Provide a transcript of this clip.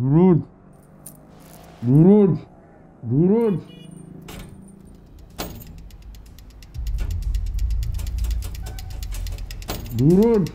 Durud. Durud. Durud. Durud.